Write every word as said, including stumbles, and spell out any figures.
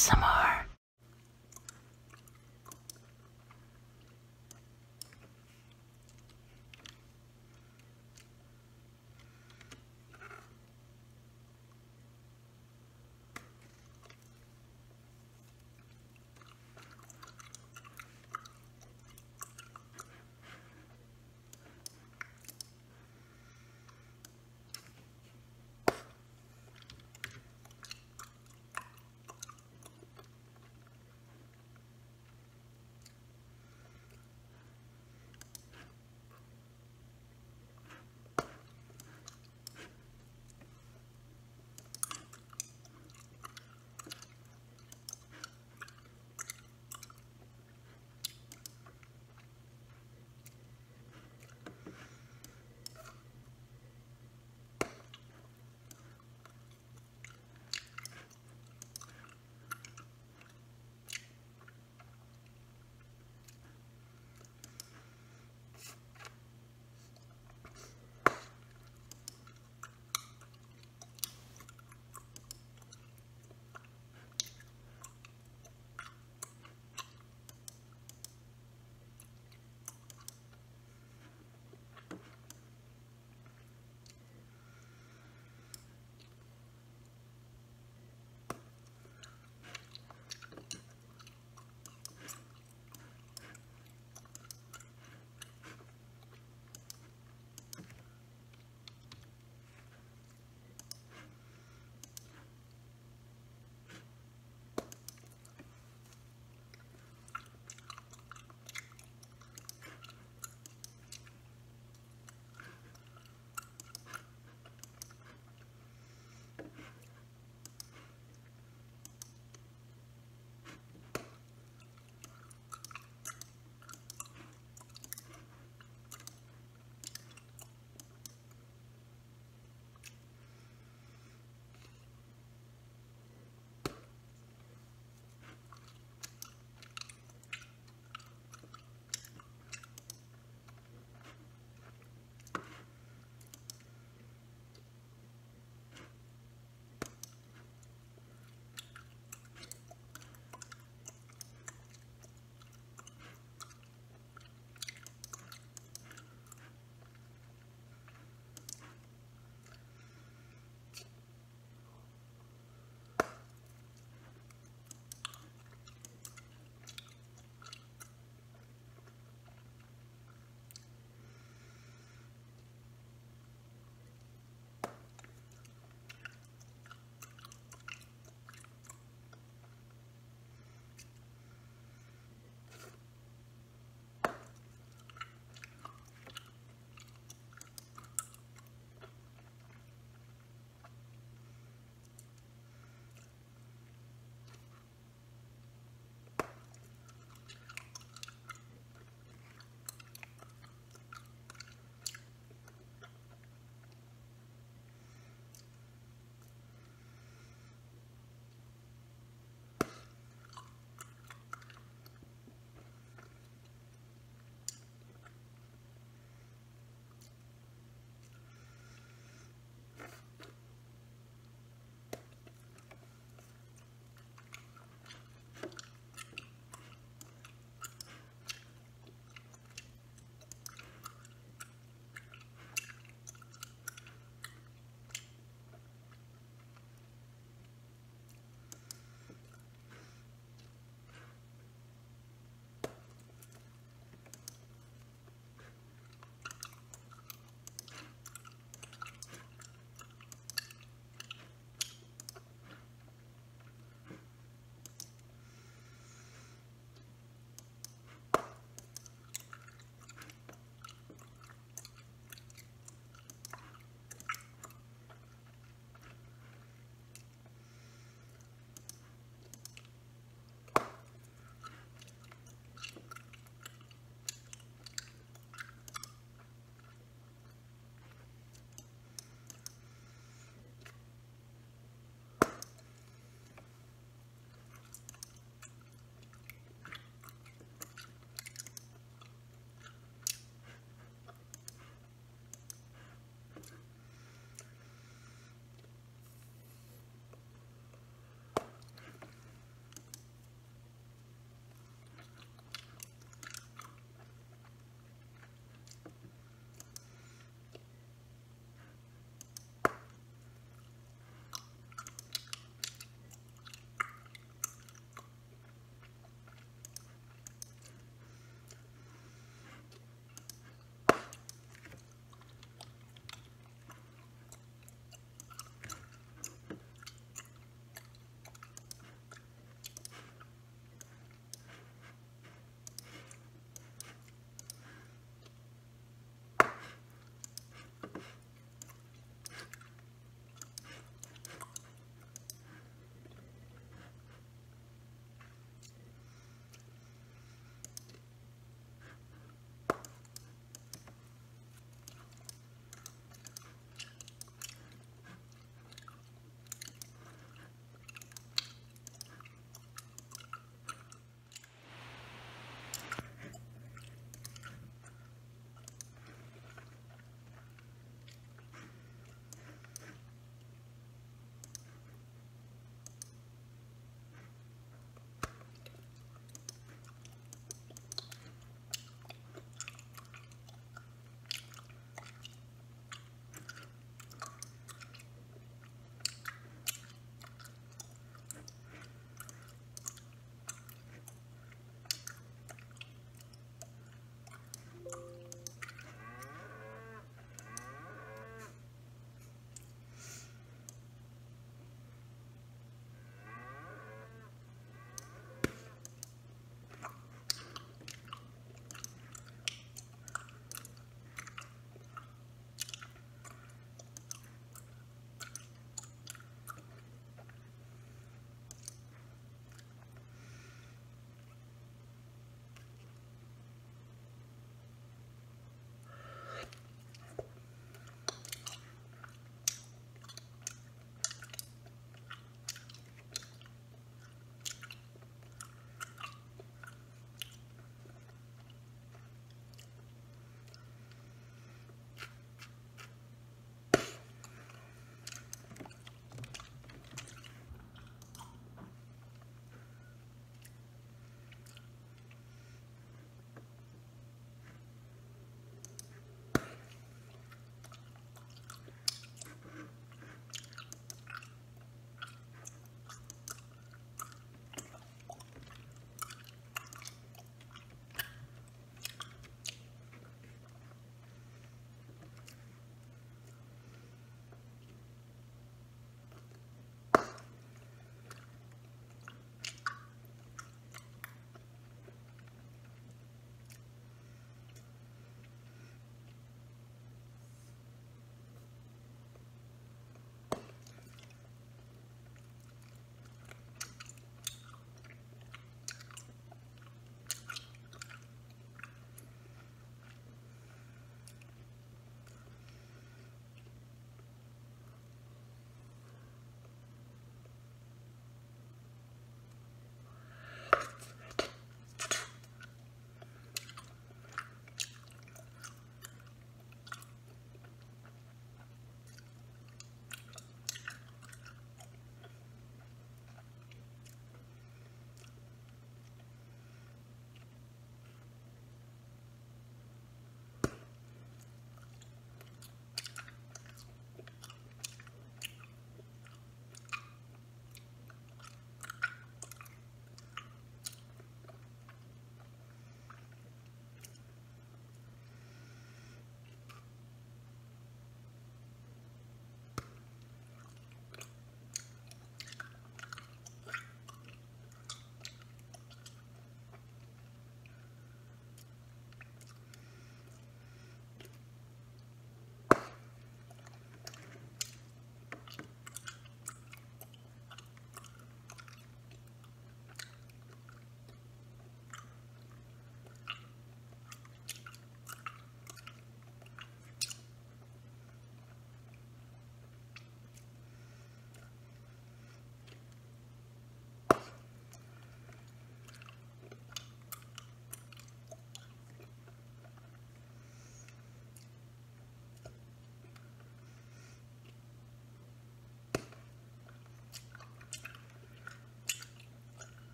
A S M R.